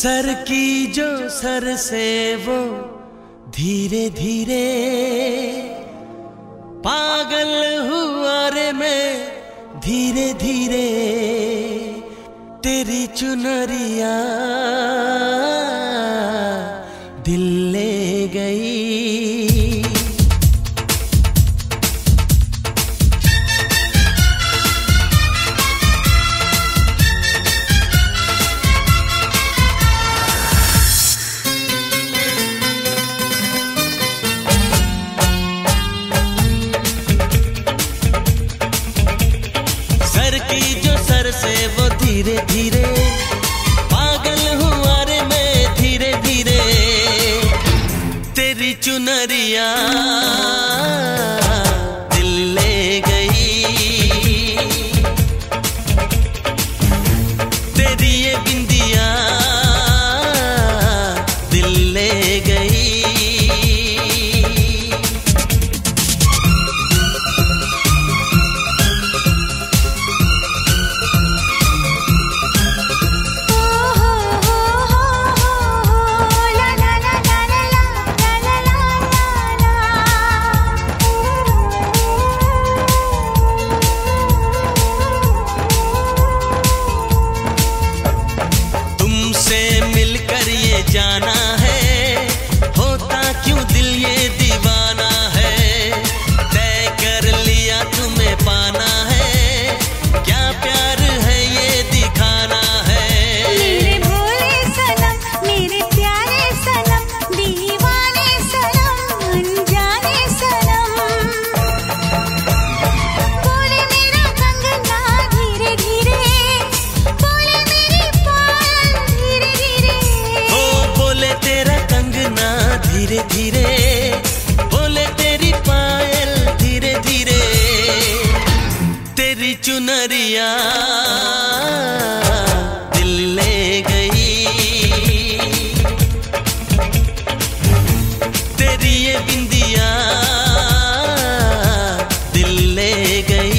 Sir की जो sir से वो धीरे धीरे पागल हुआ रे मैं धीरे धीरे। तेरी चुनरिया दिल ले गई। से वो धीरे धीरे पागल हुआ रे मैं धीरे धीरे। तेरी चुनरिया दिल ले गई। तेरी ये बिंदिया दिल ले गई। जाना है होता क्यों दिल ये दीवाना है। तय कर लिया तुम्हें पाना है क्या प्यार है ये दिखाना है। मेरे भोले सनम मेरे प्यारे सनम दीवाने सनम अनजाने सनम। बोले मेरा कंगना धीरे धीरे बोले मेरी पायल धीरे धीरे। बोले तेरा कंगना धीरे धीरे बोले तेरी पायल धीरे धीरे। तेरी चुनरिया दिल ले गई। तेरी ये बिंदिया दिल ले गई।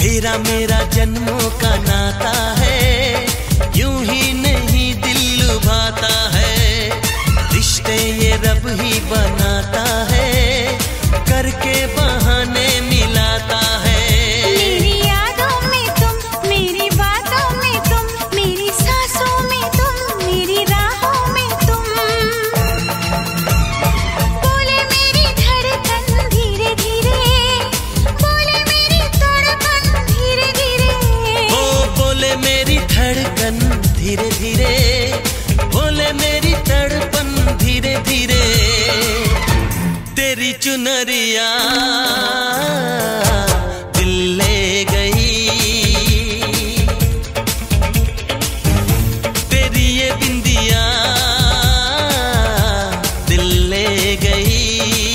तेरा मेरा जन्मों का नाता है यूं ही नहीं दिल लुभाता है। रिश्ते ये रब ही बनाता है करके बहाने मिलाता है। मेरी यादों में तुम मेरी बातों में तुम मेरी सांसों में तुम मेरी राहों में तुम। बोले मेरी धड़कन धीरे धीरे बोले मेरी तड़पन धीरे धीरे। ओ बोले मेरी धड़कन धीरे धीरे बोले मेरी तड़पन धीरे धीरे। तेरी चुनरिया दिल ले गई। तेरी ये बिंदिया दिल ले गई।